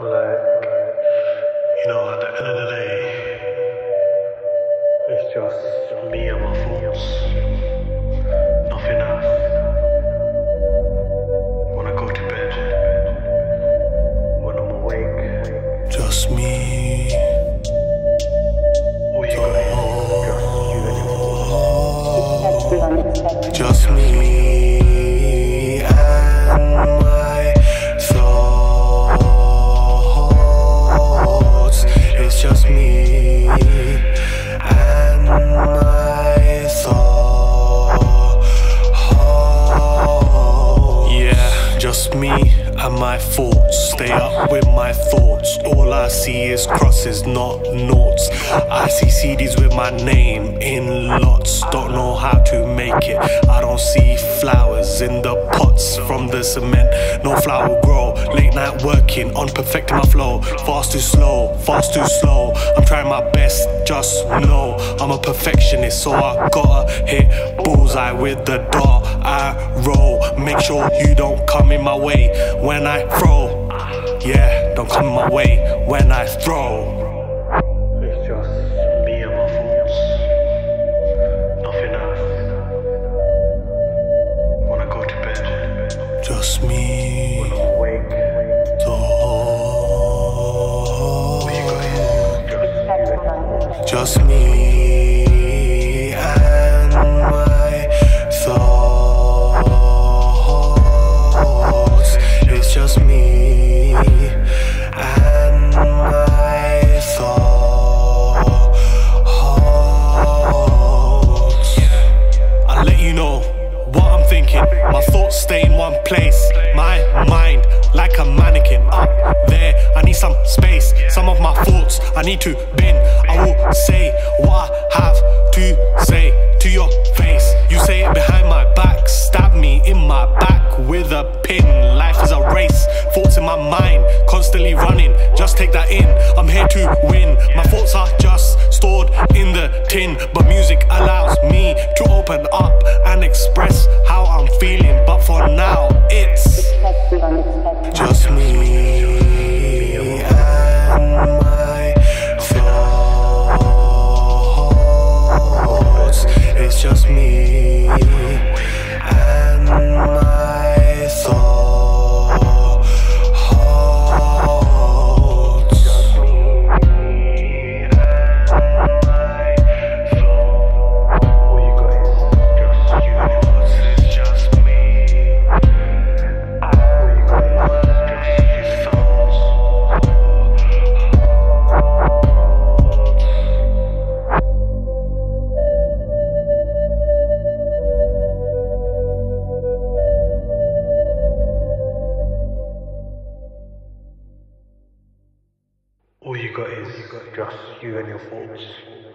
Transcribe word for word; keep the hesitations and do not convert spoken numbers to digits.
Like, you know, at the end of the day, it's just me and my thoughts. Nothing else. When I go to bed, when I'm awake, just me. All you gotta do is just you anymore. Just me. And my thoughts, stay up with my thoughts. All I see is crosses, not noughts. I see C Ds with my name in lots. Don't know how to make it. I don't see flowers in the pots from the cement. No flower grow. Late night working on perfecting my flow. Fast too slow, fast too slow. I'm trying my best, just know I'm a perfectionist, so I gotta hit bullseye with the dart I roll. Make sure you don't come in my way when I throw. Yeah, don't come in my way when I throw. It's just me and my thoughts. Nothing else. When I go to bed, just me. When I'm awake, oh, just me. My thoughts stay in one place. My mind like a mannequin up there. I need some space. Some of my thoughts I need to bin. I will say what I have to say to your face. You say it behind my back. Stab me in my back with a pin. Life is a race. Thoughts in my mind constantly running. Just take that in. I'm here to win. My thoughts are just stored in the tin, but music allows me to open up and express how I'm feeling. But for now, it's just me and my thoughts. It's just me and my thoughts. Just me and my thoughts. All you got is just me. All you got is All you got is just you and your thoughts.